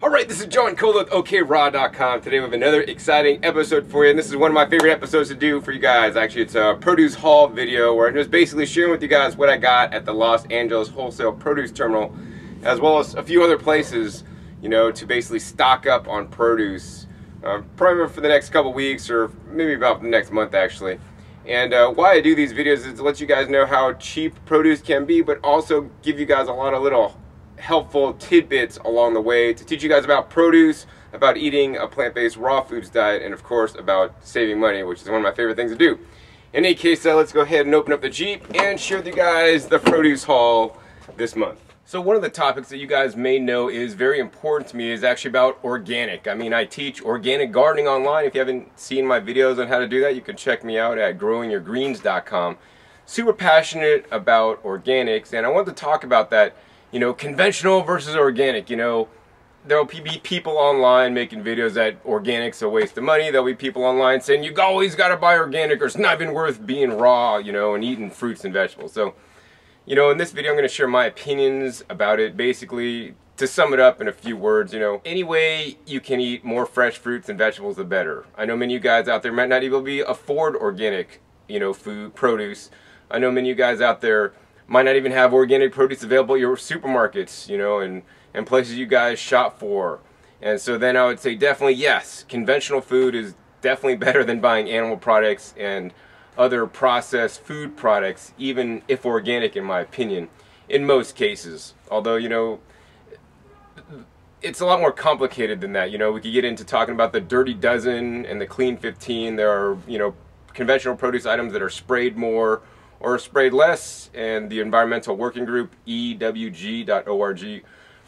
Alright, this is John Kohler with okraw.com. Today we have another exciting episode for you, and this is one of my favorite episodes to do for you guys. Actually, it's a produce haul video where I'm just basically sharing with you guys what I got at the Los Angeles Wholesale Produce Terminal, as well as a few other places, you know, to basically stock up on produce, probably for the next couple weeks or maybe about the next month actually. And why I do these videos is to let you guys know how cheap produce can be, but also give you guys a lot of little helpful tidbits along the way to teach you guys about produce, about eating a plant-based raw foods diet, and of course about saving money, which is one of my favorite things to do. In any case, let's go ahead and open up the Jeep and share with you guys the produce haul this month. So one of the topics that you guys may know is very important to me is actually about organic. I mean, I teach organic gardening online. If you haven't seen my videos on how to do that, you can check me out at growingyourgreens.com. Super passionate about organics, and I want to talk about that, you know, conventional versus organic. You know, there'll be people online making videos that organic's a waste of money. There'll be people online saying, you always got to buy organic or it's not even worth being raw, you know, and eating fruits and vegetables. So, you know, in this video I'm going to share my opinions about it, basically to sum it up in a few words. You know, any way you can eat more fresh fruits and vegetables the better. I know many of you guys out there might not even be afford organic, you know, food, produce. I know many of you guys out there might not even have organic produce available at your supermarkets, you know, and places you guys shop for. And so then I would say definitely yes, conventional food is definitely better than buying animal products and other processed food products, even if organic, in my opinion, in most cases. Although, you know, it's a lot more complicated than that. You know, we could get into talking about the Dirty Dozen and the Clean 15. There are, you know, conventional produce items that are sprayed more or sprayed less, and the Environmental Working Group, EWG.org,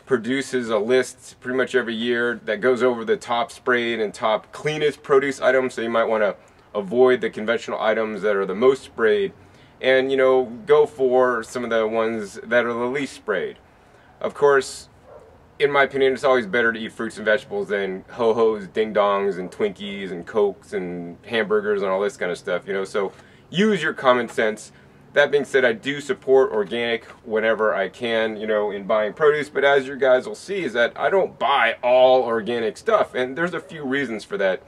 produces a list pretty much every year that goes over the top sprayed and top cleanest produce items, so you might want to avoid the conventional items that are the most sprayed and, you know, go for some of the ones that are the least sprayed. Of course, in my opinion, it's always better to eat fruits and vegetables than ho-hos, ding-dongs, and Twinkies, and Cokes, and hamburgers, and all this kind of stuff, you know, so use your common sense. That being said, I do support organic whenever I can, you know, in buying produce, but as you guys will see is that I don't buy all organic stuff, and there's a few reasons for that.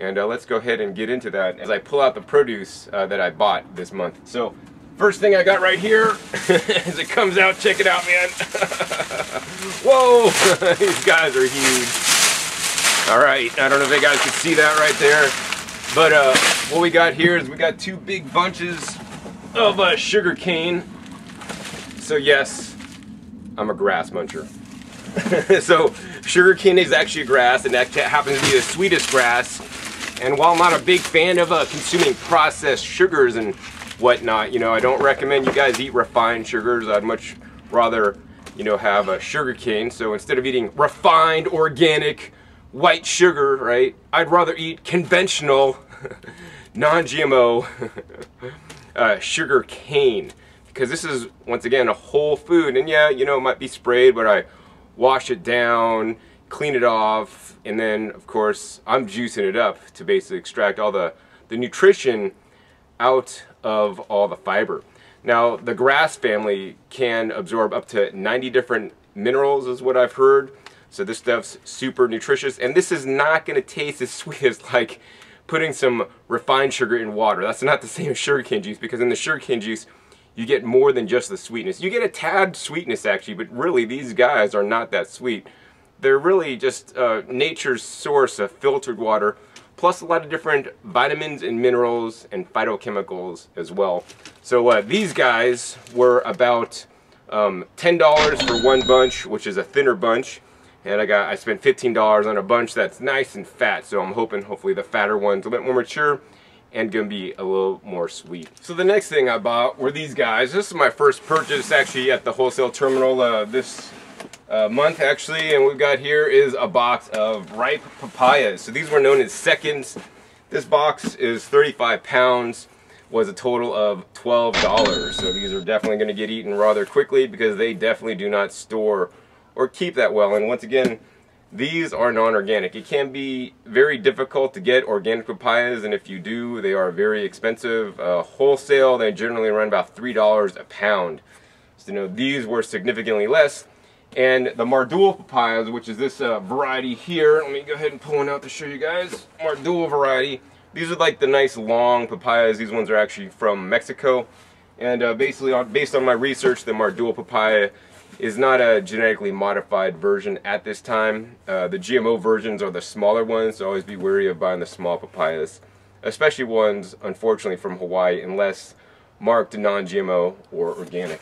And let's go ahead and get into that as I pull out the produce that I bought this month. So, first thing I got right here, as it comes out, check it out, man. Whoa, these guys are huge. All right, I don't know if you guys can see that right there, but what we got here is we got two big bunches of sugar cane. So yes, I'm a grass muncher. So, sugar cane is actually a grass, and that happens to be the sweetest grass. And while I'm not a big fan of consuming processed sugars and whatnot, you know, I don't recommend you guys eat refined sugars. I'd much rather, you know, have a sugar cane. So instead of eating refined, organic, white sugar, right, I'd rather eat conventional, non-GMO sugar cane. Because this is, once again, a whole food. And yeah, you know, it might be sprayed, but I wash it down, clean it off, and then of course I'm juicing it up to basically extract all the nutrition out of all the fiber. Now the grass family can absorb up to 90 different minerals is what I've heard, so this stuff's super nutritious, and this is not going to taste as sweet as like putting some refined sugar in water. That's not the same as sugarcane juice, because in the sugarcane juice you get more than just the sweetness. You get a tad sweetness actually, but really these guys are not that sweet. They're really just nature's source of filtered water, plus a lot of different vitamins and minerals and phytochemicals as well. So these guys were about $10 for one bunch, which is a thinner bunch, and I spent $15 on a bunch that's nice and fat. So I'm hoping hopefully the fatter one's a bit more mature and gonna be a little more sweet. So the next thing I bought were these guys. This is my first purchase actually at the wholesale terminal this month actually, and we've got here is a box of ripe papayas. So these were known as seconds. This box is 35 pounds, was a total of $12. So these are definitely gonna get eaten rather quickly because they definitely do not store or keep that well. And once again, These are non-organic. It can be very difficult to get organic papayas, and if you do, they are very expensive. Wholesale, they generally run about $3 a pound. So, you know, these were significantly less. And the Maradol papayas, which is this variety here, let me go ahead and pull one out to show you guys. Maradol variety. These are like the nice long papayas. These ones are actually from Mexico. And basically, based on my research, the Maradol papaya is not a genetically modified version at this time. The GMO versions are the smaller ones, so always be wary of buying the small papayas, especially ones, unfortunately, from Hawaii, unless marked non-GMO or organic.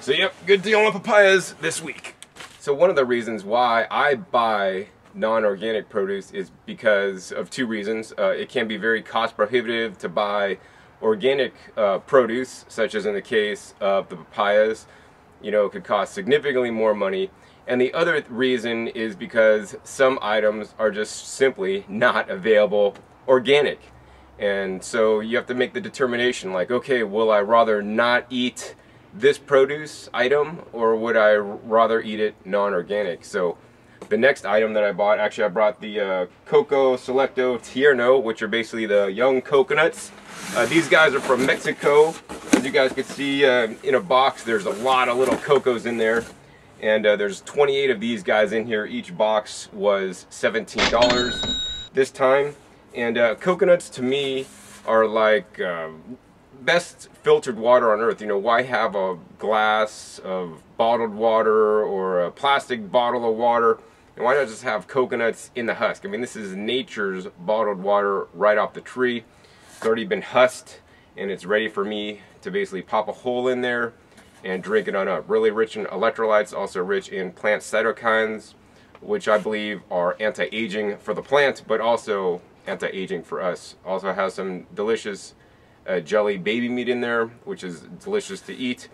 So yep, good deal on papayas this week. So one of the reasons why I buy non-organic produce is because of two reasons. It can be very cost prohibitive to buy organic produce, such as in the case of the papayas. You know, it could cost significantly more money. And the other reason is because some items are just simply not available organic. And so you have to make the determination like, okay, will I rather not eat this produce item, or would I rather eat it non-organic? So the next item that I bought, actually I brought the Coco Selecto Tierno, which are basically the young coconuts. These guys are from Mexico. As you guys can see in a box, there's a lot of little cocos in there. And there's 28 of these guys in here. Each box was $17 this time. And coconuts to me are like best filtered water on earth. You know, why have a glass of bottled water or a plastic bottle of water? And why not just have coconuts in the husk? I mean, this is nature's bottled water right off the tree. It's already been husked, and it's ready for me to basically pop a hole in there and drink it on up. Really rich in electrolytes, also rich in plant cytokines, which I believe are anti-aging for the plant, but also anti-aging for us. Also has some delicious jelly baby meat in there, which is delicious to eat.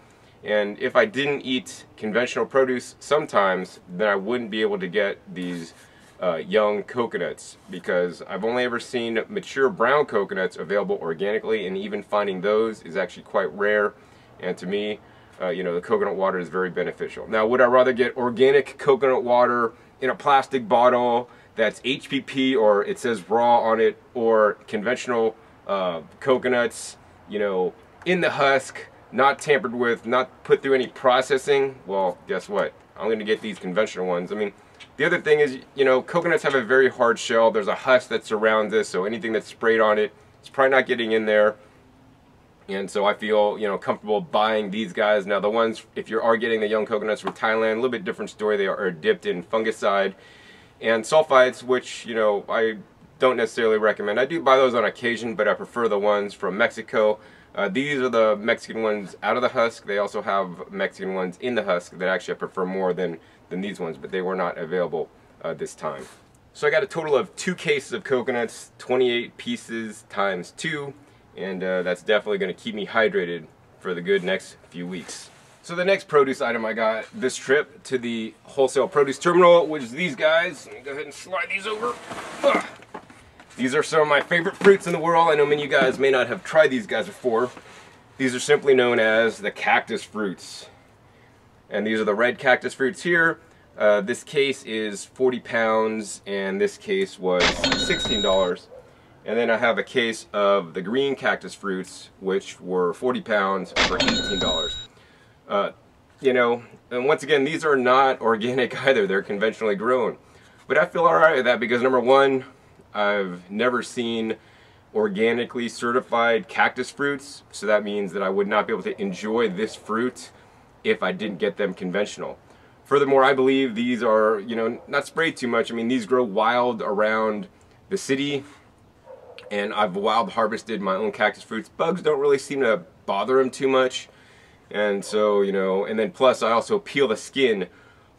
And if I didn't eat conventional produce sometimes, then I wouldn't be able to get these young coconuts, because I've only ever seen mature brown coconuts available organically, and even finding those is actually quite rare. And to me, you know, the coconut water is very beneficial. Now, would I rather get organic coconut water in a plastic bottle that's HPP or it says raw on it, or conventional coconuts, you know, in the husk, not tampered with, not put through any processing? Well, guess what? I'm going to get these conventional ones. I mean, the other thing is, you know, coconuts have a very hard shell. There's a husk that surrounds this, so anything that's sprayed on it, it's probably not getting in there. And so I feel, you know, comfortable buying these guys. Now the ones, if you are getting the young coconuts from Thailand, a little bit different story. They are dipped in fungicide and sulfites, which, you know, I don't necessarily recommend. I do buy those on occasion, but I prefer the ones from Mexico. These are the Mexican ones out of the husk. They also have Mexican ones in the husk that actually I prefer more than these ones, but they were not available this time. So I got a total of 2 cases of coconuts, 28 pieces times 2, and that's definitely going to keep me hydrated for the good next few weeks. So the next produce item I got this trip to the Wholesale Produce Terminal was these guys. Let me go ahead and slide these over. Ugh. These are some of my favorite fruits in the world. I know many of you guys may not have tried these guys before. These are simply known as the cactus fruits. And these are the red cactus fruits here. This case is 40 pounds, and this case was $16. And then I have a case of the green cactus fruits, which were 40 pounds for $18. You know, and once again, these are not organic either. They're conventionally grown. But I feel all right with that because, number one, I've never seen organically certified cactus fruits, so that means that I would not be able to enjoy this fruit if I didn't get them conventional. Furthermore, I believe these are, you know, not sprayed too much. I mean, these grow wild around the city, and I've wild harvested my own cactus fruits. Bugs don't really seem to bother them too much, and so, you know, and then plus I also peel the skin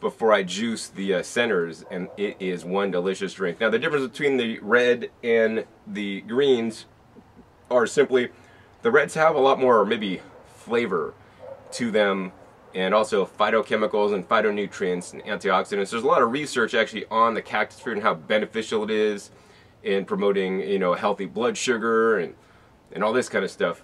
before I juice the centers, and it is one delicious drink. Now the difference between the red and the greens are simply the reds have a lot more maybe flavor to them, and also phytochemicals and phytonutrients and antioxidants. There's a lot of research actually on the cactus fruit and how beneficial it is in promoting, you know, healthy blood sugar and all this kind of stuff.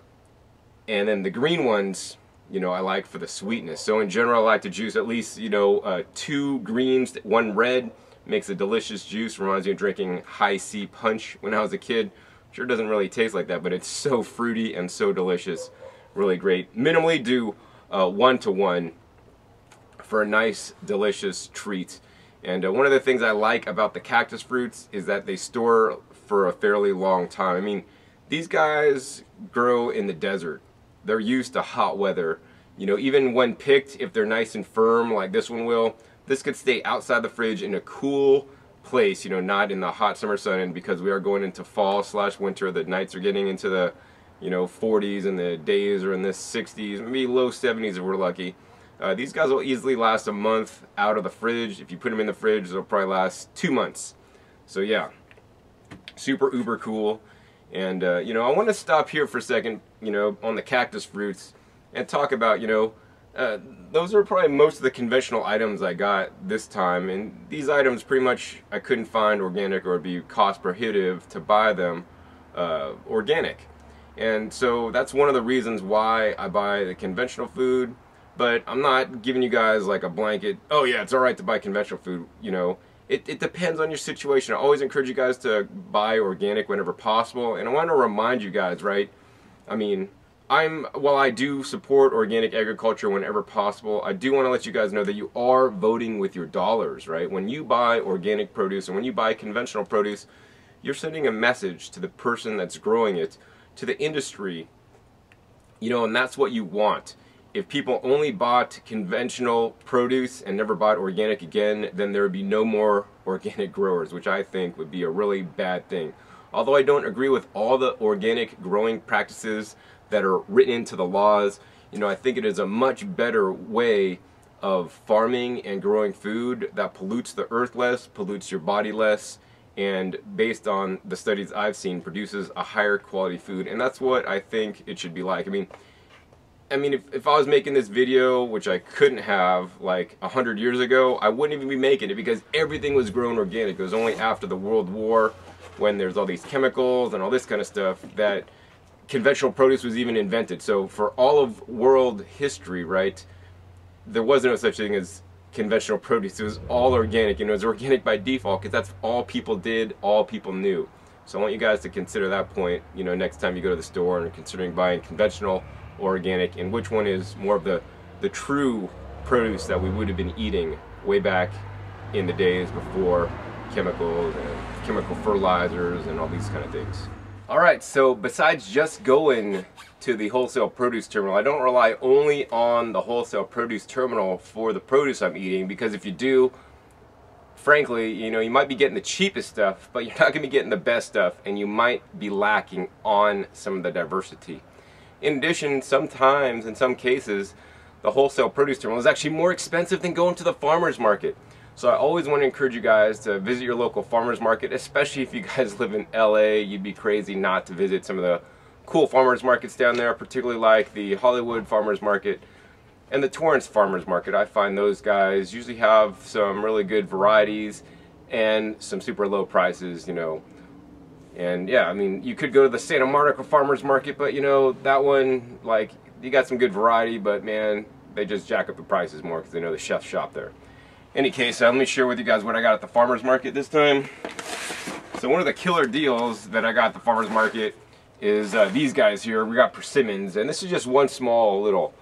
And then the green ones, you know, I like for the sweetness. So in general, I like to juice at least, you know, 2 greens, 1 red Makes a delicious juice, reminds me of drinking High C Punch when I was a kid. Sure doesn't really taste like that, but it's so fruity and so delicious. Really great. Minimally do one-to-one for a nice, delicious treat. And one of the things I like about the cactus fruits is that they store for a fairly long time. I mean, these guys grow in the desert. They're used to hot weather. You know, even when picked, if they're nice and firm like this one will, this could stay outside the fridge in a cool place, you know, not in the hot summer sun. And because we are going into fall/winter, the nights are getting into the, you know, 40s and the days are in the 60s, maybe low 70s if we're lucky. These guys will easily last a month out of the fridge. If you put them in the fridge, they'll probably last 2 months. So yeah, super uber cool. And you know, I want to stop here for a second, you know, on the cactus fruits and talk about, you know, those are probably most of the conventional items I got this time, and these items pretty much I couldn't find organic, or it'd be cost prohibitive to buy them organic. And so that's one of the reasons why I buy the conventional food. But I'm not giving you guys like a blanket, oh yeah, it's alright to buy conventional food, you know. It depends on your situation. I always encourage you guys to buy organic whenever possible. And I want to remind you guys, right, I mean, while I do support organic agriculture whenever possible, I do want to let you guys know that you are voting with your dollars, right? When you buy organic produce and when you buy conventional produce, you're sending a message to the person that's growing it, to the industry, you know, and that's what you want. If people only bought conventional produce and never bought organic again, then there would be no more organic growers, which I think would be a really bad thing. Although I don't agree with all the organic growing practices that are written into the laws, you know, I think it is a much better way of farming and growing food that pollutes the earth less, pollutes your body less, and based on the studies I've seen, produces a higher quality food. And that's what I think it should be like. I mean, if I was making this video, which I couldn't have like 100 years ago, I wouldn't even be making it, because everything was grown organic. It was only after the World War, when there's all these chemicals and all this kind of stuff, that conventional produce was even invented. So for all of world history, right, there was no such thing as conventional produce. It was all organic, and it was organic by default, because that's all people did, all people knew. So I want you guys to consider that point, you know, next time you go to the store and are considering buying conventional or organic, and which one is more of the true produce that we would have been eating way back in the days before chemicals and chemical fertilizers and all these kind of things. Alright, so besides just going to the wholesale produce terminal, I don't rely only on the wholesale produce terminal for the produce I'm eating, because if you do, frankly, you know, you might be getting the cheapest stuff, but you're not going to be getting the best stuff, and you might be lacking on some of the diversity. In addition, sometimes, in some cases, the wholesale produce terminal is actually more expensive than going to the farmer's market. So I always want to encourage you guys to visit your local farmer's market, especially if you guys live in LA. You'd be crazy not to visit some of the cool farmer's markets down there, particularly like the Hollywood farmer's market and the Torrance farmer's market. I find those guys usually have some really good varieties and some super low prices, you know. And yeah, I mean, you could go to the Santa Monica farmer's market, but you know, that one, like, you got some good variety, but man, they just jack up the prices more because they know the chefs shop there. Any case, let me share with you guys what I got at the farmer's market this time. So one of the killer deals that I got at the farmer's market is these guys here. We got persimmons, and this is just one small little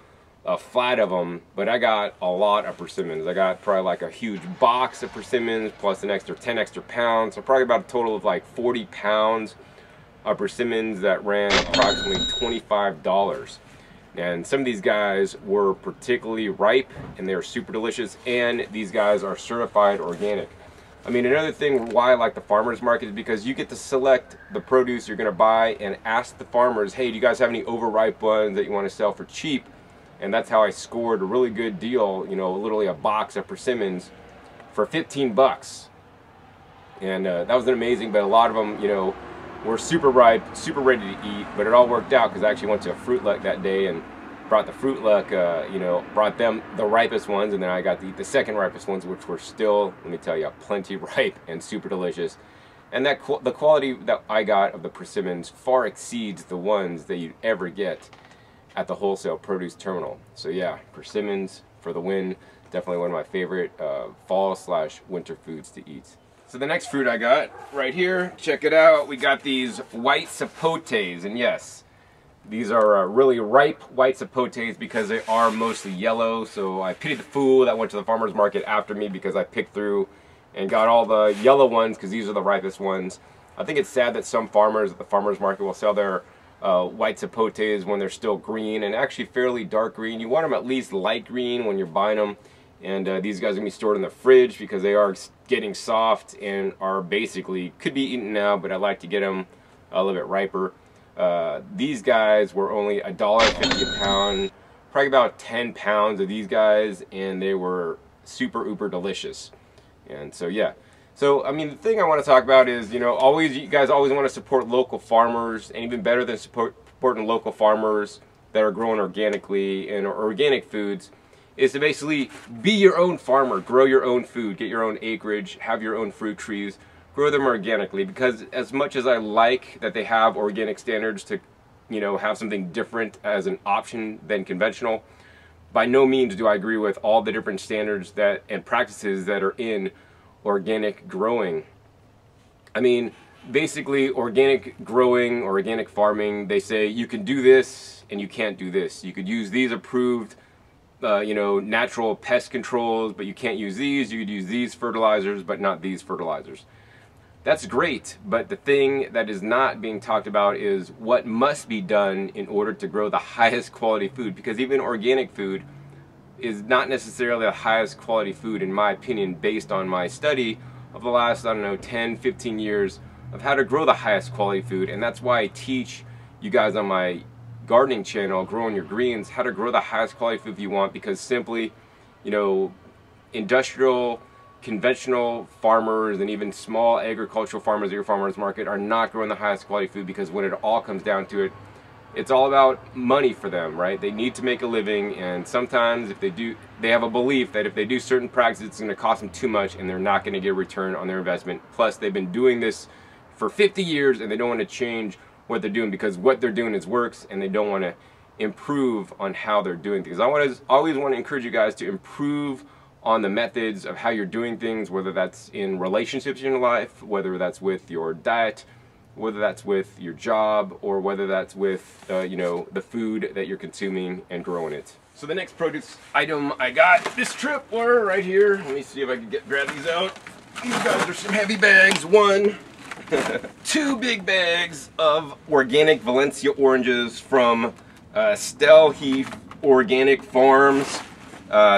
flat of them, but I got a lot of persimmons. I got probably like a huge box of persimmons plus an extra 10 extra pounds, so probably about a total of like 40 pounds of persimmons that ran approximately $25. And some of these guys were particularly ripe, and they were super delicious, and these guys are certified organic. I mean, another thing why I like the farmer's market is because you get to select the produce you're going to buy and ask the farmers, hey, do you guys have any overripe ones that you want to sell for cheap? And that's how I scored a really good deal, you know, literally a box of persimmons for 15 bucks. And that was amazing, but a lot of them, you know, were super ripe, super ready to eat, but it all worked out because I actually went to a Fruit Luck that day and brought the Fruit Luck, you know, brought them the ripest ones, and then I got to eat the second ripest ones, which were still, let me tell you, plenty ripe and super delicious. And that the quality that I got of the persimmons far exceeds the ones that you'd ever get at the wholesale produce terminal. So yeah, persimmons for the win. Definitely one of my favorite fall/winter foods to eat. So the next fruit I got right here, check it out. We got these white sapotes, and yes, these are really ripe white sapotes because they are mostly yellow. So I pitied the fool that went to the farmer's market after me because I picked through and got all the yellow ones because these are the ripest ones. I think it's sad that some farmers at the farmer's market will sell their white sapotes when they're still green and actually fairly dark green. You want them at least light green when you're buying them. And these guys are going to be stored in the fridge because they are getting soft and are basically, could be eaten now, but I like to get them a little bit riper. These guys were only $1.50 a pound, probably about 10 pounds of these guys, and they were super, uber delicious. And so, yeah. So, I mean, the thing I want to talk about is, you know, always, you guys always want to support local farmers, and even better than supporting local farmers that are growing organically and organic foods, is to basically be your own farmer, grow your own food, get your own acreage, have your own fruit trees, grow them organically. Because as much as I like that they have organic standards to, you know, have something different as an option than conventional, by no means do I agree with all the different standards that and practices that are in organic growing. I mean, basically organic growing or organic farming, they say you can do this and you can't do this. You could use these approved you know, natural pest controls, but you can't use these. You could use these fertilizers, but not these fertilizers. That's great, but the thing that is not being talked about is what must be done in order to grow the highest quality food, because even organic food is not necessarily the highest quality food, in my opinion, based on my study of the last, I don't know, 10, 15 years of how to grow the highest quality food. And that's why I teach you guys on my gardening channel, Growing Your Greens, how to grow the highest quality food you want, because simply, you know, industrial, conventional farmers and even small agricultural farmers at your farmer's market are not growing the highest quality food, because when it all comes down to it, it's all about money for them, right? They need to make a living, and sometimes if they do, they have a belief that if they do certain practices, it's going to cost them too much and they're not going to get a return on their investment. Plus, they've been doing this for 50 years and they don't want to change what they're doing, because what they're doing is works, and they don't want to improve on how they're doing things. I always want to encourage you guys to improve on the methods of how you're doing things, whether that's in relationships in your life, whether that's with your diet, whether that's with your job, or whether that's with you know, the food that you're consuming and growing it. So the next produce item I got this trip were right here. Let me see if I can grab these out. These guys are some heavy bags. One. Two big bags of organic Valencia oranges from Stellheath Organic Farms.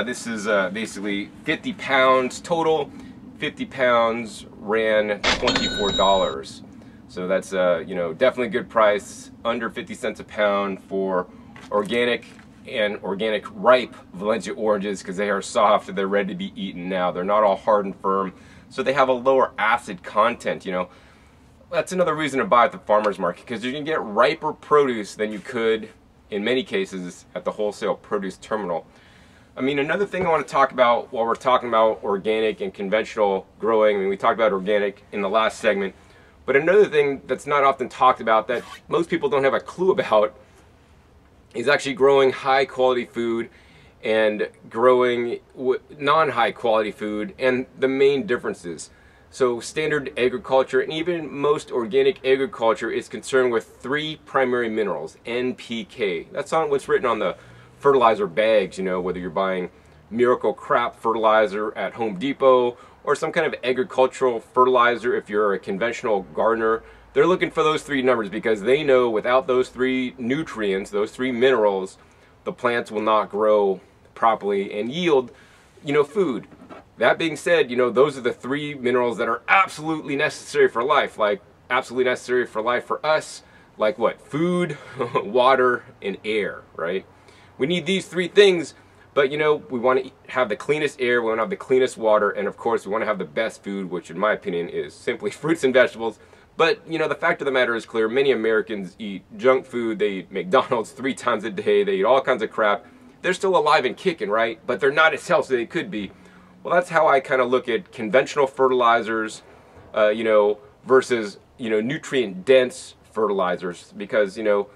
This is basically 50 pounds total. 50 pounds ran $24. So that's you know, definitely a good price, under 50 cents a pound for organic and organic ripe Valencia oranges, because they are soft and they're ready to be eaten now. They're not all hard and firm, so they have a lower acid content, you know. That's another reason to buy at the farmer's market, because you're going to get riper produce than you could, in many cases, at the wholesale produce terminal. I mean, another thing I want to talk about while we're talking about organic and conventional growing, I mean, we talked about organic in the last segment, but another thing that's not often talked about that most people don't have a clue about is actually growing high quality food and growing non-high quality food, and the main differences. So standard agriculture, and even most organic agriculture, is concerned with three primary minerals, NPK. That's on what's written on the fertilizer bags, you know, whether you're buying Miracle Crop fertilizer at Home Depot or some kind of agricultural fertilizer if you're a conventional gardener. They're looking for those three numbers because they know without those three nutrients, those three minerals, the plants will not grow properly and yield, you know, food. That being said, you know, those are the three minerals that are absolutely necessary for life, like absolutely necessary for life for us, like what? Food, water, and air, right? We need these three things, but you know, we want to have the cleanest air, we want to have the cleanest water, and of course, we want to have the best food, which in my opinion is simply fruits and vegetables. But, you know, the fact of the matter is clear. Many Americans eat junk food. They eat McDonald's 3 times a day. They eat all kinds of crap. They're still alive and kicking, right? But they're not as healthy as they could be. Well, that's how I kind of look at conventional fertilizers, you know, versus, you know, nutrient-dense fertilizers. Because, you know,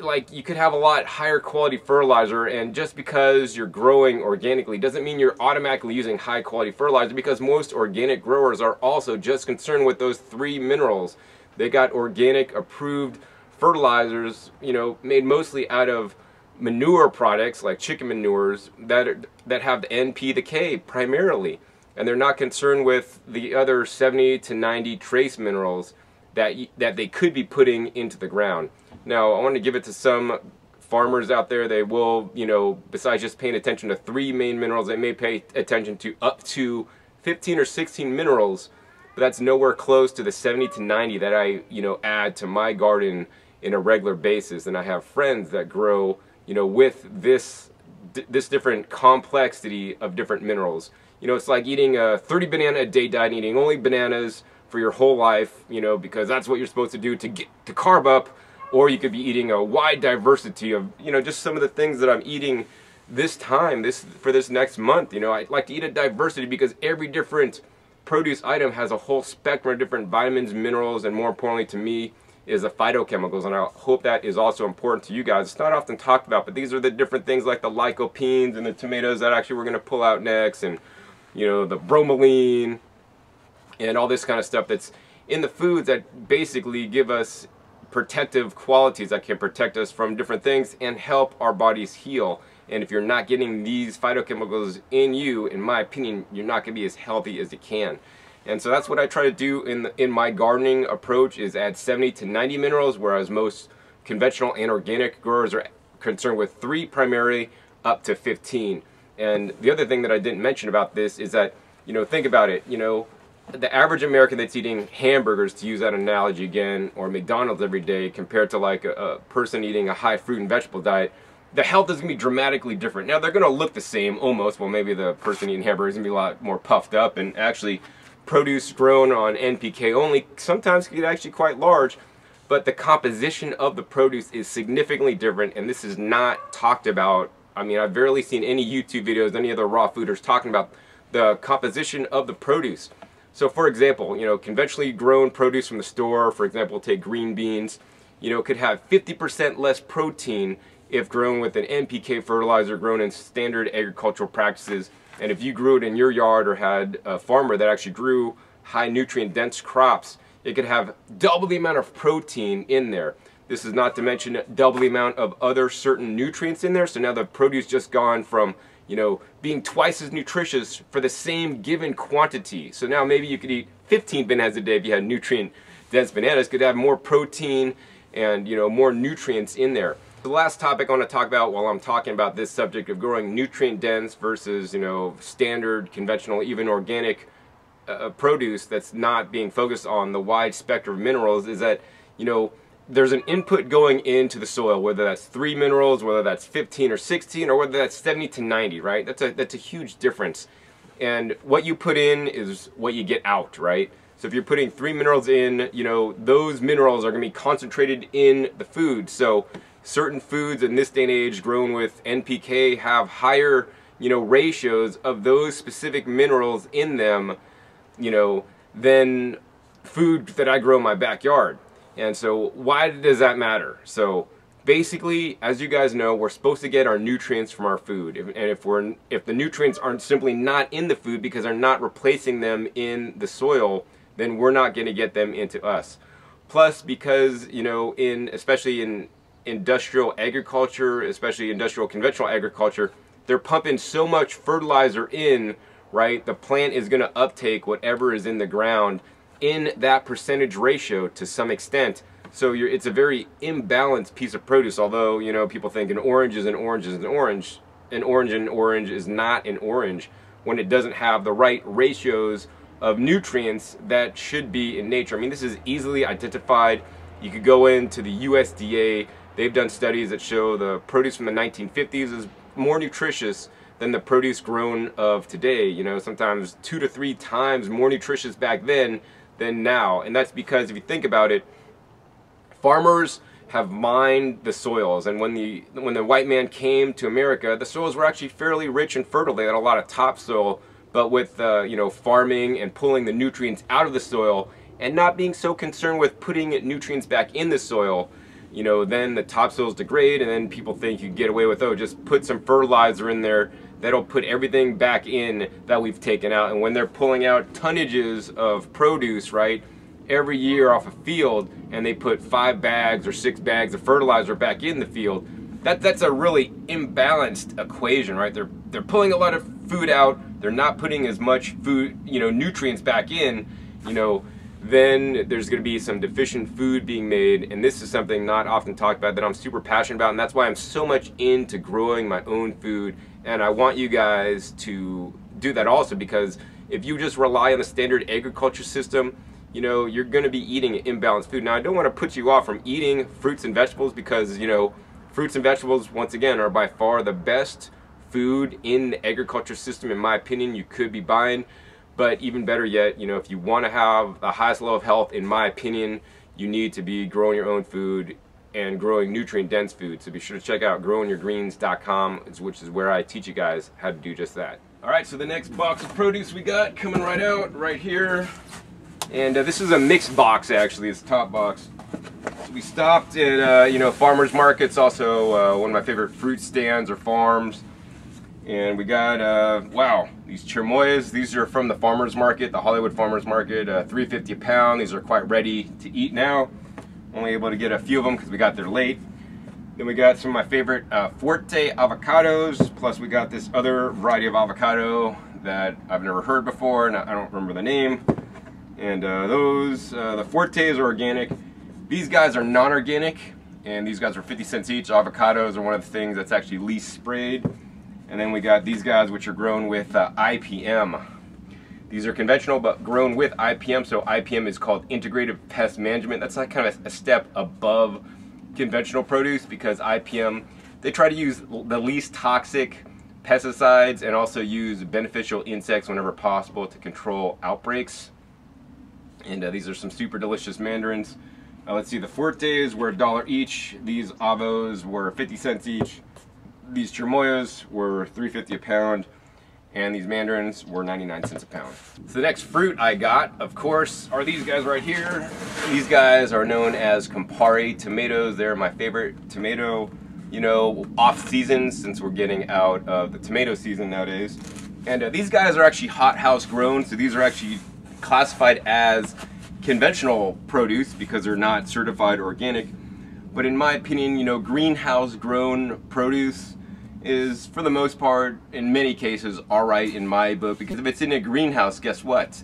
like you could have a lot higher quality fertilizer, and just because you're growing organically doesn't mean you're automatically using high quality fertilizer, because most organic growers are also just concerned with those three minerals. They got organic approved fertilizers, you know, made mostly out of manure products like chicken manures that have the N, P, the K primarily, and they're not concerned with the other 70 to 90 trace minerals that they could be putting into the ground. Now, I want to give it to some farmers out there. They will, you know, besides just paying attention to three main minerals, they may pay attention to up to 15 or 16 minerals, but that's nowhere close to the 70 to 90 that I, you know, add to my garden in a regular basis. And I have friends that grow, you know, with this different complexity of different minerals. You know, it's like eating a 30 banana a day diet and eating only bananas for your whole life, you know, because that's what you're supposed to do to get to carb up. Or you could be eating a wide diversity of, you know, just some of the things that I'm eating this time, for this next month. You know, I like to eat a diversity because every different produce item has a whole spectrum of different vitamins, minerals, and more importantly to me is the phytochemicals. And I hope that is also important to you guys. It's not often talked about, but these are the different things like the lycopenes and the tomatoes that actually we're going to pull out next, and, you know, the bromelain and all this kind of stuff that's in the foods that basically give us protective qualities that can protect us from different things and help our bodies heal. And if you're not getting these phytochemicals in you, in my opinion, you're not going to be as healthy as you can. And so that's what I try to do in my gardening approach, is add 70 to 90 minerals, whereas most conventional and organic growers are concerned with three primarily, up to 15. And the other thing that I didn't mention about this is that, you know, think about it, you know, the average American that's eating hamburgers, to use that analogy again, or McDonald's every day, compared to like a person eating a high fruit and vegetable diet, the health is going to be dramatically different. Now, they're going to look the same almost. Well, maybe the person eating hamburgers is going to be a lot more puffed up, and actually produce grown on NPK only sometimes can get actually quite large, but the composition of the produce is significantly different, and this is not talked about. I mean, I've barely seen any YouTube videos, any other raw fooders talking about the composition of the produce. So for example, you know, conventionally grown produce from the store, for example, take green beans, you know, could have 50% less protein if grown with an NPK fertilizer, grown in standard agricultural practices. And if you grew it in your yard or had a farmer that actually grew high nutrient dense crops, it could have double the amount of protein in there. This is not to mention double the amount of other certain nutrients in there. So now the produce just gone from, you know, being twice as nutritious for the same given quantity. So now maybe you could eat 15 bananas a day if you had nutrient-dense bananas, could have more protein and, you know, more nutrients in there. The last topic I want to talk about while I'm talking about this subject of growing nutrient-dense versus, you know, standard, conventional, even organic produce that's not being focused on the wide spectrum of minerals is that, you know, there's an input going into the soil, whether that's three minerals, whether that's 15 or 16, or whether that's 70 to 90, right? That's a huge difference. And what you put in is what you get out, right? So if you're putting three minerals in, you know, those minerals are going to be concentrated in the food. So certain foods in this day and age grown with NPK have higher, you know, ratios of those specific minerals in them, you know, than food that I grow in my backyard. And so why does that matter? So basically, as you guys know, we're supposed to get our nutrients from our food. And if the nutrients aren't simply not in the food because they're not replacing them in the soil, then we're not going to get them into us. Plus, because, you know, especially in industrial agriculture, especially industrial conventional agriculture, they're pumping so much fertilizer in, right? The plant is going to uptake whatever is in the ground in that percentage ratio to some extent. So it's a very imbalanced piece of produce, although, you know, people think an orange is an orange is an orange. An orange and orange is not an orange when it doesn't have the right ratios of nutrients that should be in nature. I mean, this is easily identified. You could go into the USDA. They've done studies that show the produce from the 1950s is more nutritious than the produce grown of today. You know, sometimes 2 to 3 times more nutritious back then than now. And that's because if you think about it, farmers have mined the soils, and when the white man came to America, the soils were actually fairly rich and fertile. They had a lot of topsoil, but with you know, farming and pulling the nutrients out of the soil and not being so concerned with putting nutrients back in the soil, you know, then the topsoils degrade, and then people think you get away with, oh, just put some fertilizer in there. That'll put everything back in that we've taken out. And when they're pulling out tonnages of produce, right, every year off a field, and they put 5 bags or 6 bags of fertilizer back in the field, that's a really imbalanced equation, right? They're pulling a lot of food out, they're not putting as much food, you know, nutrients back in, you know, then there's going to be some deficient food being made. And this is something not often talked about that I'm super passionate about, and that's why I'm so much into growing my own food. And I want you guys to do that also, because if you just rely on the standard agriculture system, you know, you're going to be eating imbalanced food. Now, I don't want to put you off from eating fruits and vegetables, because, you know, fruits and vegetables, once again, are by far the best food in the agriculture system, in my opinion, you could be buying. But even better yet, you know, if you want to have the highest level of health, in my opinion, you need to be growing your own food and growing nutrient-dense food. So be sure to check out growingyourgreens.com, which is where I teach you guys how to do just that. All right, so the next box of produce we got coming right out right here. And this is a mixed box, actually. It's the top box. So we stopped at, you know, farmers markets, also one of my favorite fruit stands or farms. And we got, wow, these chirimoyas. These are from the farmers market, the Hollywood farmers market, $3.50 a pound. These are quite ready to eat now. Only able to get a few of them because we got there late. Then we got some of my favorite Fuerte avocados. Plus we got this other variety of avocado that I've never heard before, and I don't remember the name. And those, the Fuertes are organic. These guys are non-organic, and these guys are 50 cents each. Avocados are one of the things that's actually least sprayed. And then we got these guys, which are grown with IPM. These are conventional, but grown with IPM. So IPM is called Integrative Pest Management. That's like kind of a step above conventional produce, because IPM, they try to use the least toxic pesticides and also use beneficial insects whenever possible to control outbreaks. And these are some super delicious mandarins. Let's see, the Fuertes were $1 each. These avos were 50 cents each. These chirimoyas were $3.50 a pound, and these mandarins were 99 cents a pound. So the next fruit I got, of course, are these guys right here. These guys are known as Campari tomatoes. They're my favorite tomato, you know, off-season, since we're getting out of the tomato season nowadays. And these guys are actually hothouse grown, so these are actually classified as conventional produce because they're not certified organic. But in my opinion, you know, greenhouse grown produce is, for the most part, in many cases, all right in my book, because if it's in a greenhouse, guess what?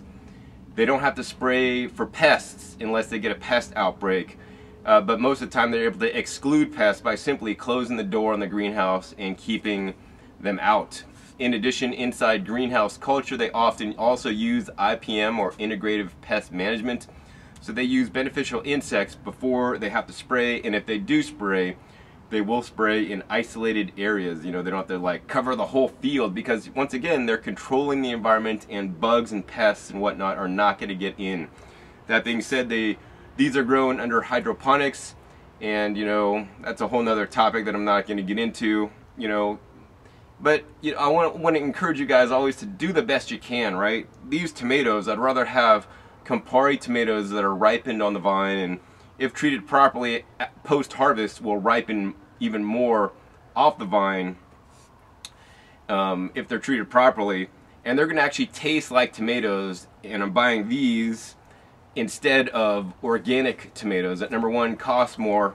They don't have to spray for pests unless they get a pest outbreak. But most of the time, they're able to exclude pests by simply closing the door on the greenhouse and keeping them out. In addition, inside greenhouse culture, they often also use IPM, or Integrative Pest Management. So they use beneficial insects before they have to spray, and if they do spray, they will spray in isolated areas. You know, they don't have to like cover the whole field, because once again, they're controlling the environment, and bugs and pests and whatnot are not going to get in. That being said, these are grown under hydroponics, and you know, that's a whole nother topic that I'm not going to get into, you know. But you know, I want to encourage you guys always to do the best you can, right? These tomatoes, I'd rather have Campari tomatoes that are ripened on the vine, and if treated properly post-harvest will ripen even more off the vine if they're treated properly, and they're gonna actually taste like tomatoes. And I'm buying these instead of organic tomatoes that, number one, cost more,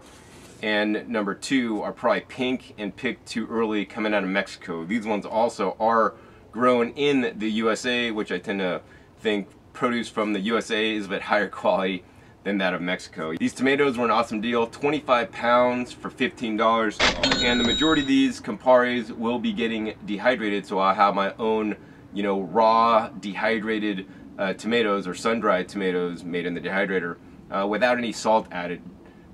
and number two, are probably pink and picked too early coming out of Mexico. These ones also are grown in the USA, which I tend to think produce from the USA is a bit higher quality than that of Mexico. These tomatoes were an awesome deal, 25 pounds for $15, and the majority of these Camparis will be getting dehydrated, so I'll have my own, you know, raw dehydrated tomatoes, or sun-dried tomatoes made in the dehydrator without any salt added.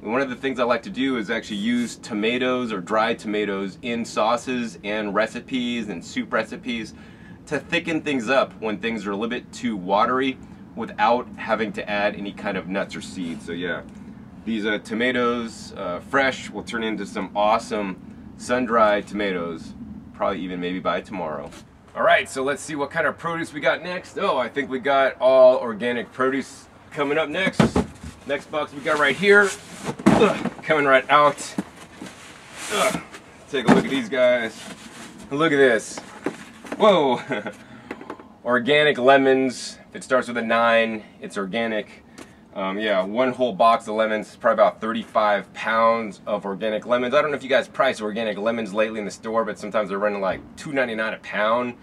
And one of the things I like to do is actually use tomatoes or dried tomatoes in sauces and recipes and soup recipes to thicken things up when things are a little bit too watery without having to add any kind of nuts or seeds. So yeah, these tomatoes fresh will turn into some awesome sun-dried tomatoes, probably even maybe by tomorrow. All right, so let's see what kind of produce we got next. Oh, I think we got all organic produce coming up next. Next box we got right here. Ugh, coming right out. Ugh. Take a look at these guys. Look at this. Whoa! Organic lemons. If it starts with a 9, it's organic. Yeah, one whole box of lemons, probably about 35 pounds of organic lemons. I don't know if you guys price organic lemons lately in the store, but sometimes they're running like $2.99 a pound.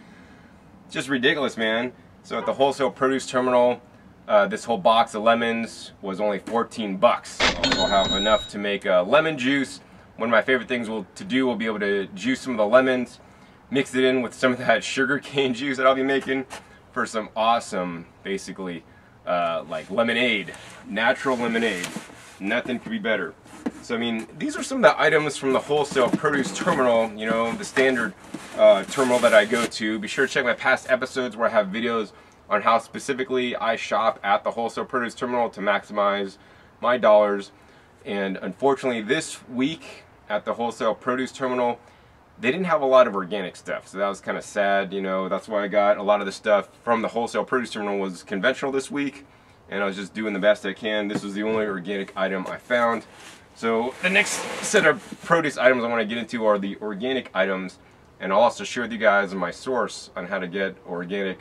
It's just ridiculous, man. So at the Wholesale Produce Terminal, this whole box of lemons was only 14 bucks. We'll have enough to make lemon juice. One of my favorite things we'll be able to juice some of the lemons, mix it in with some of that sugar cane juice that I'll be making for some awesome, basically, like lemonade, natural lemonade. Nothing could be better. So I mean, these are some of the items from the Wholesale Produce Terminal, you know, the standard terminal that I go to. Be sure to check my past episodes where I have videos on how specifically I shop at the Wholesale Produce Terminal to maximize my dollars. And unfortunately this week at the Wholesale Produce Terminal, they didn't have a lot of organic stuff, so that was kind of sad, you know. That's why I got a lot of the stuff from the Wholesale Produce Terminal was conventional this week, and I was just doing the best I can. This was the only organic item I found. So the next set of produce items I want to get into are the organic items, and I'll also share with you guys my source on how to get organic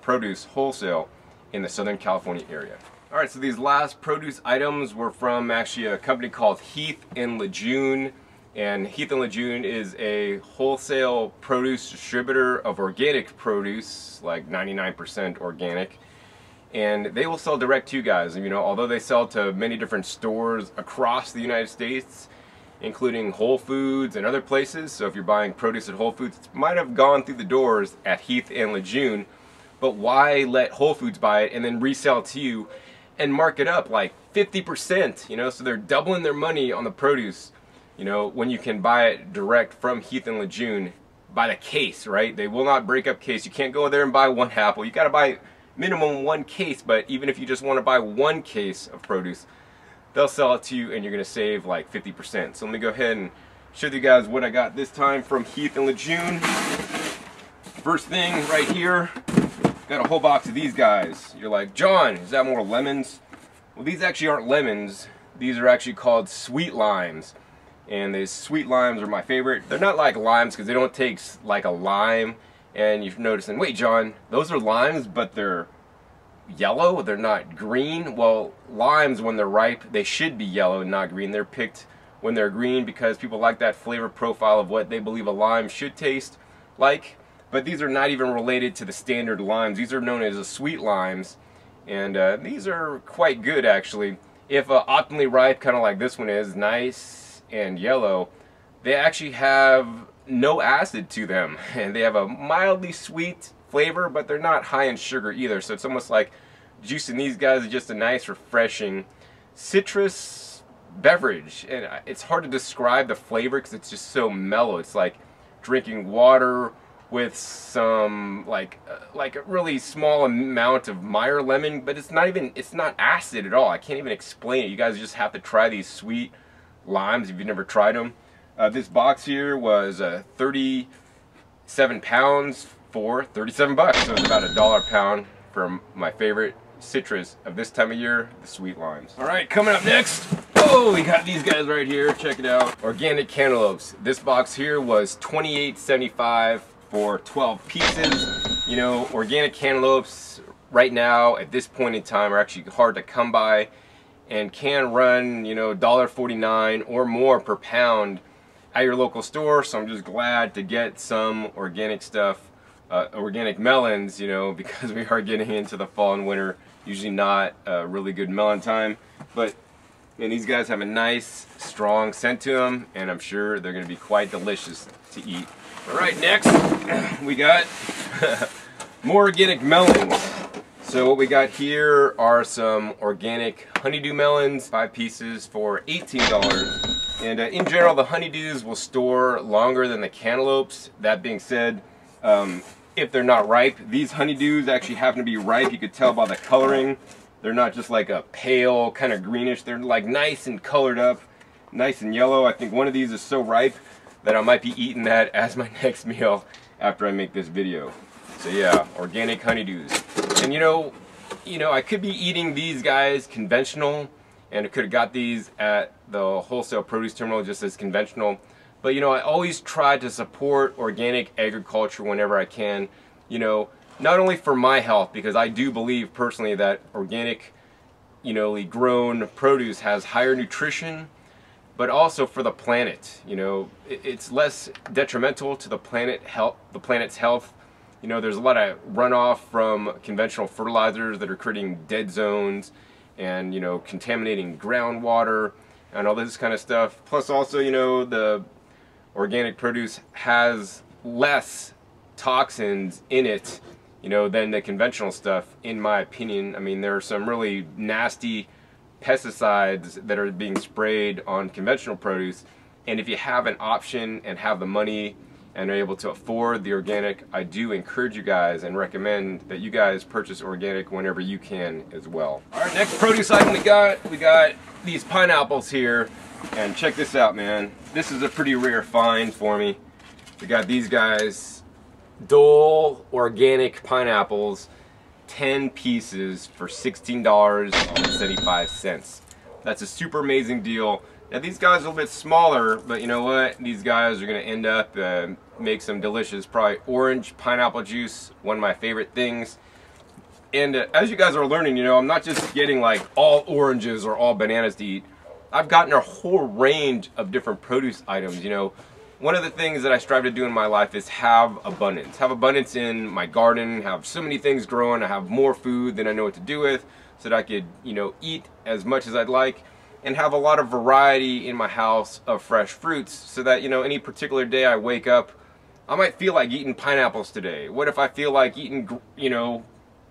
produce wholesale in the Southern California area. Alright, so these last produce items were from actually a company called Heath and Lejeune. And Heath and Lejeune is a wholesale produce distributor of organic produce, like 99% organic, and they will sell direct to you guys. You know, although they sell to many different stores across the United States, including Whole Foods and other places. So if you're buying produce at Whole Foods, it might have gone through the doors at Heath and Lejeune, but why let Whole Foods buy it and then resell to you and mark it up like 50%? You know, so they're doubling their money on the produce. You know, when you can buy it direct from Heath and Lejeune by the case, right? They will not break up case. You can't go there and buy one apple. You got to buy minimum one case, but even if you just want to buy one case of produce, they'll sell it to you and you're going to save like 50%. So let me go ahead and show you guys what I got this time from Heath and Lejeune. First thing right here, got a whole box of these guys. You're like, John, is that more lemons? Well, these actually aren't lemons. These are actually called sweet limes. And these sweet limes are my favorite. They're not like limes because they don't taste like a lime. And you're noticing, wait, John, those are limes, but they're yellow, they're not green. Well, limes, when they're ripe, they should be yellow and not green. They're picked when they're green because people like that flavor profile of what they believe a lime should taste like. But these are not even related to the standard limes. These are known as the sweet limes. And these are quite good, actually. If optimally ripe, kind of like this one is, nice and yellow, they actually have no acid to them, and they have a mildly sweet flavor, but they're not high in sugar either. So it's almost like juicing these guys is just a nice refreshing citrus beverage, and it's hard to describe the flavor because it's just so mellow. It's like drinking water with some like a really small amount of Meyer lemon, but it's not acid at all. I can't even explain it. You guys just have to try these sweet limes if you've never tried them. This box here was 37 pounds for 37 bucks, so it's about $1 a pound for my favorite citrus of this time of year, the sweet limes. All right, coming up next, oh, we got these guys right here. Check it out. Organic cantaloupes. This box here was $28.75 for 12 pieces. You know, organic cantaloupes right now at this point in time are actually hard to come by, and can run, you know, $1.49 or more per pound at your local store. So I'm just glad to get some organic stuff, organic melons, you know, because we are getting into the fall and winter. Usually not a really good melon time, but man, these guys have a nice, strong scent to them, and I'm sure they're gonna be quite delicious to eat. All right, next we got more organic melons. So what we got here are some organic honeydew melons, 5 pieces for $18. And in general, the honeydews will store longer than the cantaloupes. That being said, if they're not ripe, these honeydews actually happen to be ripe. You could tell by the coloring. They're not just like a pale, kind of greenish. They're like nice and colored up, nice and yellow. I think one of these is so ripe that I might be eating that as my next meal after I make this video. So yeah, organic honeydews. And you know, I could be eating these guys conventional and I could have got these at the wholesale produce terminal just as conventional. But you know, I always try to support organic agriculture whenever I can, you know, not only for my health, because I do believe personally that organic, you know, grown produce has higher nutrition, but also for the planet. You know, it's less detrimental to the planet health, the planet's health. You know, there's a lot of runoff from conventional fertilizers that are creating dead zones and, you know, contaminating groundwater and all this kind of stuff. Plus also, you know, the organic produce has less toxins in it, you know, than the conventional stuff, in my opinion. I mean, there are some really nasty pesticides that are being sprayed on conventional produce, and if you have an option and have the money and are able to afford the organic, I do encourage you guys and recommend that you guys purchase organic whenever you can as well. All right, next produce item we got these pineapples here, and check this out, man. This is a pretty rare find for me. We got these guys, Dole organic pineapples, 10 pieces for $16.75. That's a super amazing deal. Now these guys are a little bit smaller, but you know what? These guys are gonna end up make some delicious, probably orange pineapple juice, one of my favorite things. And as you guys are learning, you know, I'm not just getting like all oranges or all bananas to eat. I've gotten a whole range of different produce items. You know, one of the things that I strive to do in my life is have abundance. Have abundance in my garden, have so many things growing, I have more food than I know what to do with, so that I could, you know, eat as much as I'd like, and have a lot of variety in my house of fresh fruits, so that, you know, any particular day I wake up, I might feel like eating pineapples today. What if I feel like eating, you know,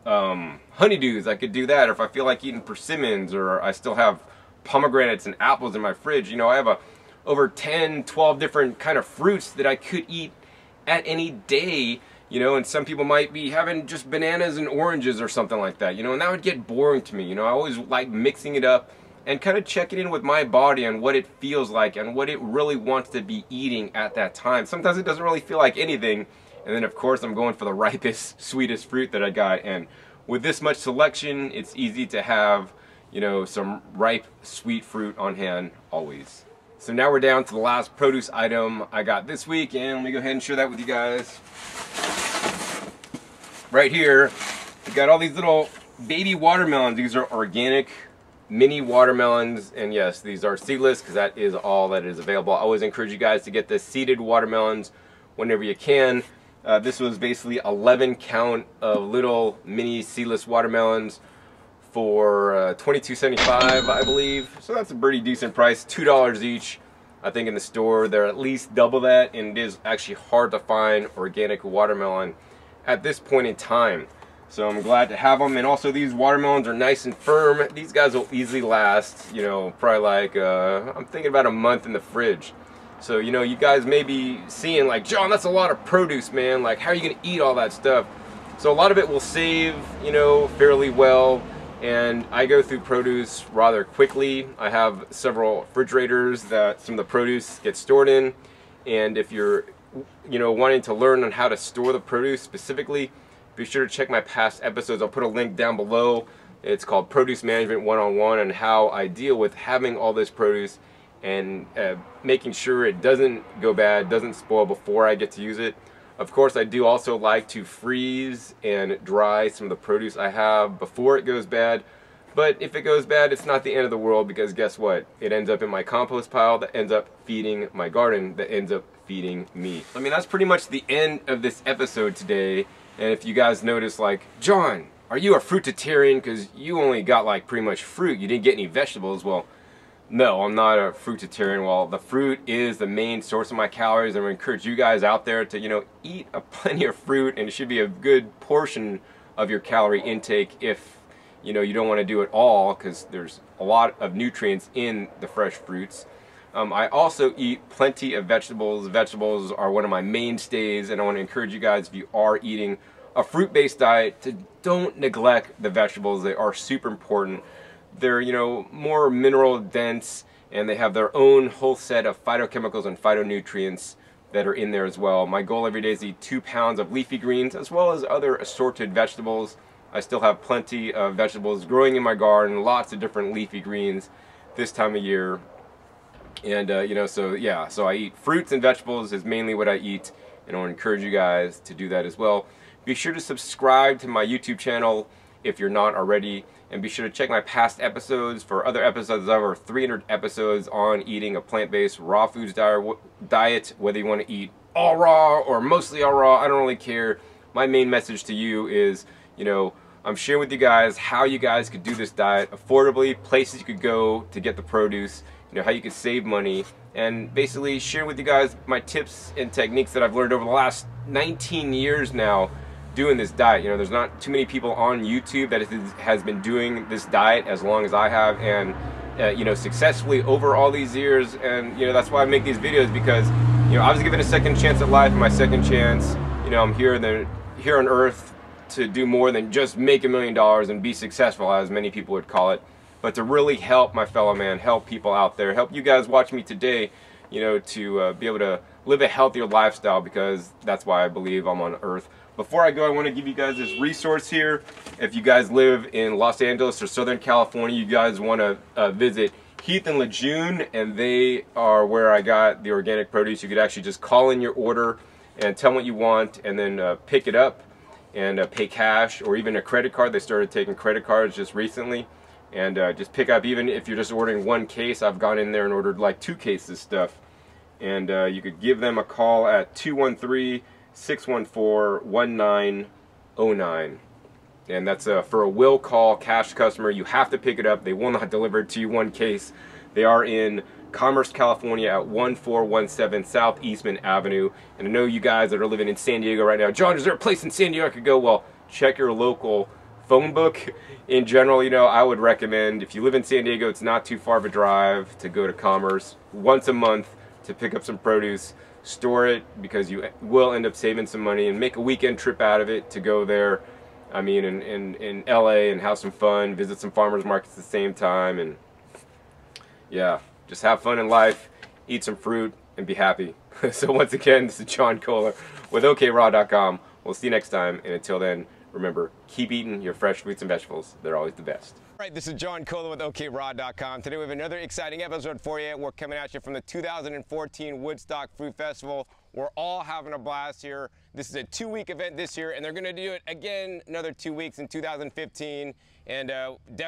honeydews? I could do that. Or if I feel like eating persimmons, or I still have pomegranates and apples in my fridge, you know, I have over 10, 12 different kind of fruits that I could eat at any day, you know. And some people might be having just bananas and oranges or something like that, you know, and that would get boring to me. You know, I always like mixing it up and kind of checking in with my body on what it feels like and what it really wants to be eating at that time. Sometimes it doesn't really feel like anything, and then of course I'm going for the ripest, sweetest fruit that I got. And with this much selection, it's easy to have, you know, some ripe, sweet fruit on hand always. So now we're down to the last produce item I got this week, and let me go ahead and share that with you guys. Right here, we got all these little baby watermelons. These are organic mini watermelons, and yes, these are seedless, because that is all that is available. I always encourage you guys to get the seeded watermelons whenever you can. This was basically 11 count of little mini seedless watermelons for $22.75, I believe. So that's a pretty decent price, $2 each. I think in the store they're at least double that, and it is actually hard to find organic watermelon at this point in time. So I'm glad to have them. And also these watermelons are nice and firm. These guys will easily last, you know, probably like, I'm thinking about a month in the fridge. So, you know, you guys may be seeing like, John, that's a lot of produce, man. Like, how are you gonna eat all that stuff? So a lot of it will save, you know, fairly well. And I go through produce rather quickly. I have several refrigerators that some of the produce gets stored in. And if you're, you know, wanting to learn on how to store the produce specifically, be sure to check my past episodes. I'll put a link down below. It's called Produce Management 101, and how I deal with having all this produce and making sure it doesn't go bad, doesn't spoil before I get to use it. Of course, I do also like to freeze and dry some of the produce I have before it goes bad. But if it goes bad, it's not the end of the world, because guess what? It ends up in my compost pile that ends up feeding my garden, that ends up feeding me. I mean, that's pretty much the end of this episode today. And if you guys notice, like, John, are you a fruititarian? Because you only got like pretty much fruit. You didn't get any vegetables. Well, no, I'm not a fruititarian. Well, the fruit is the main source of my calories, and I encourage you guys out there to, you know, eat a plenty of fruit, and it should be a good portion of your calorie intake if, you know, you don't want to do it all, because there's a lot of nutrients in the fresh fruits. I also eat plenty of vegetables. Vegetables are one of my mainstays, and I want to encourage you guys, if you are eating a fruit-based diet, to don't neglect the vegetables. They are super important. They're, you know, more mineral dense, and they have their own whole set of phytochemicals and phytonutrients that are in there as well. My goal every day is to eat 2 pounds of leafy greens, as well as other assorted vegetables. I still have plenty of vegetables growing in my garden, lots of different leafy greens. this time of year. And you know, so yeah, so I eat fruits and vegetables is mainly what I eat, and I'll encourage you guys to do that as well. Be sure to subscribe to my YouTube channel if you're not already, and be sure to check my past episodes for other episodes. There's over 300 episodes on eating a plant-based raw foods diet, whether you want to eat all raw or mostly all raw, I don't really care. My main message to you is, you know, I'm sharing with you guys how you guys could do this diet affordably, places you could go to get the produce, you know, how you could save money, and basically share with you guys my tips and techniques that I've learned over the last 19 years now doing this diet. You know, there's not too many people on YouTube that has been doing this diet as long as I have, and you know, successfully over all these years. And you know, that's why I make these videos, because you know, I was given a second chance at life, and my second chance, you know, I'm here on earth to do more than just make $1 million and be successful, as many people would call it, but to really help my fellow man, help people out there, help you guys watch me today, you know, to be able to live a healthier lifestyle, because that's why I believe I'm on earth. Before I go, I want to give you guys this resource here. If you guys live in Los Angeles or Southern California, you guys want to visit Heath and Lejeune, and they are where I got the organic produce. You could actually just call in your order and tell them what you want, and then pick it up and pay cash or even a credit card. They started taking credit cards just recently. And just pick up, even if you're just ordering one case. I've gone in there and ordered like 2 cases of stuff. And you could give them a call at 213-614-1909. And that's for a will call cash customer. You have to pick it up. They will not deliver it to you one case. They are in Commerce, California at 1417 South Eastman Avenue. And I know you guys that are living in San Diego right now, John, is there a place in San Diego I could go? Well, check your local phone book. In general, you know, I would recommend, if you live in San Diego, it's not too far of a drive to go to Commerce once a month to pick up some produce, store it, because you will end up saving some money, and make a weekend trip out of it to go there. I mean, in LA, and have some fun, visit some farmers markets at the same time, and yeah, just have fun in life, eat some fruit, and be happy. So once again, this is John Kohler with okraw.com. We'll see you next time, and until then, remember, keep eating your fresh fruits and vegetables. They're always the best. All right, this is John Kohler with okraw.com. Today we have another exciting episode for you. We're coming at you from the 2014 Woodstock Fruit Festival. We're all having a blast here. This is a 2-week event this year, and they're going to do it again another 2 weeks in 2015. And definitely